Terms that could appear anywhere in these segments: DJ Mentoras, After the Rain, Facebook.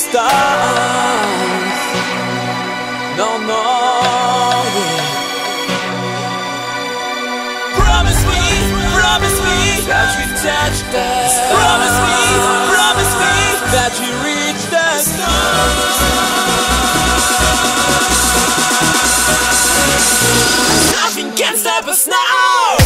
distance. No, no, yeah. Promise me that you touched that star. Promise me that you reached that star. Nothing can stop us now.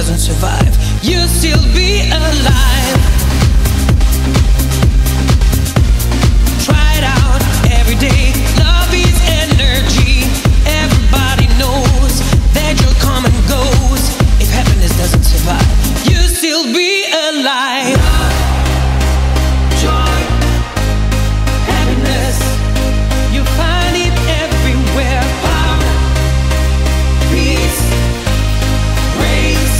doesn't survive, you'll still be alive. Try it out every day. Love is energy. Everybody knows that you'll come and goes. If happiness doesn't survive, you'll still be alive. Love, joy, happiness, you find it everywhere. Power, peace, grace,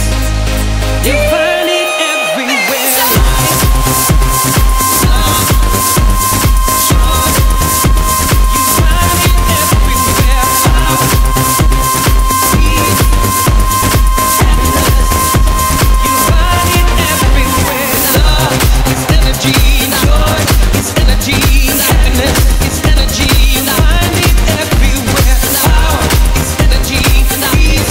you find it everywhere. Love, joy, you find it everywhere. Power, peace, happiness, you find it everywhere. Love is energy, joy is energy, happiness is energy, you find it everywhere. Power is energy, peace is energy, grace is energy, you find it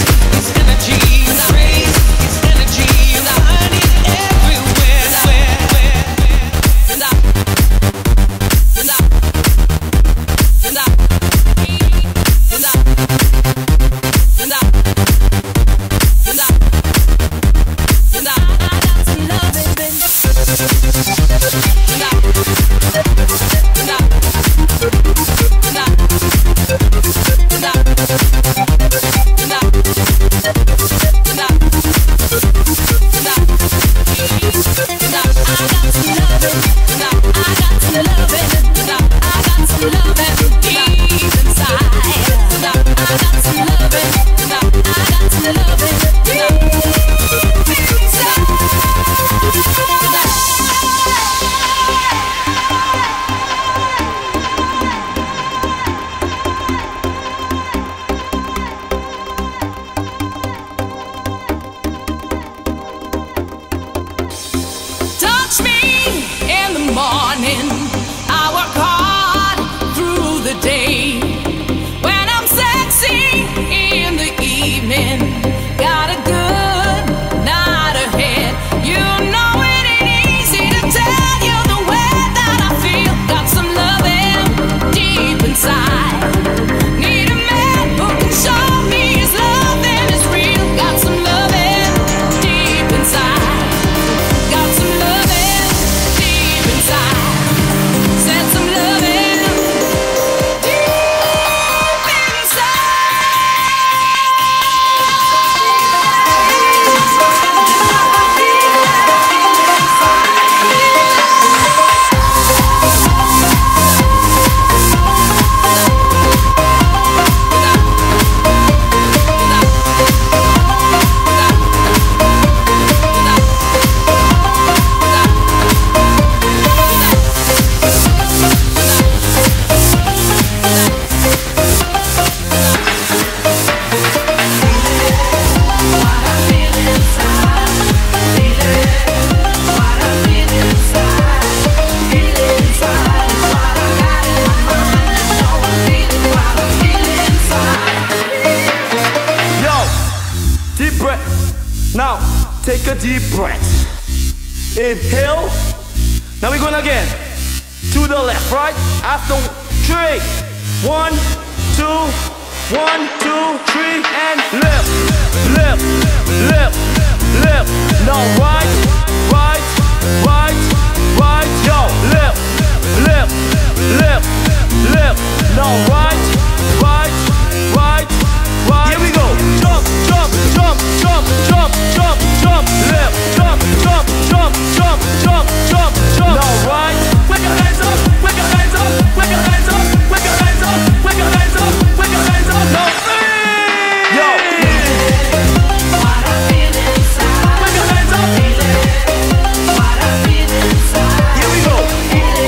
everywhere. Here we go.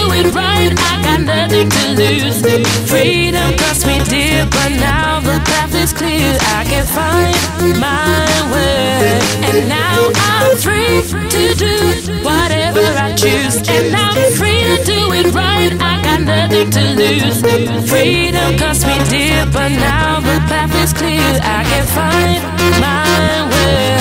do it right. I got nothing to lose. Freedom cost me dear, but now the path is clear. I can find my way, and now I'm free to do whatever I choose. And I'm free to do it right. I got nothing to lose. Freedom cost me dear, but now the path is clear. I can find my way.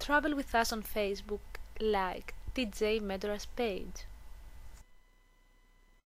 Travel with us on Facebook, like DJ Mentoras page.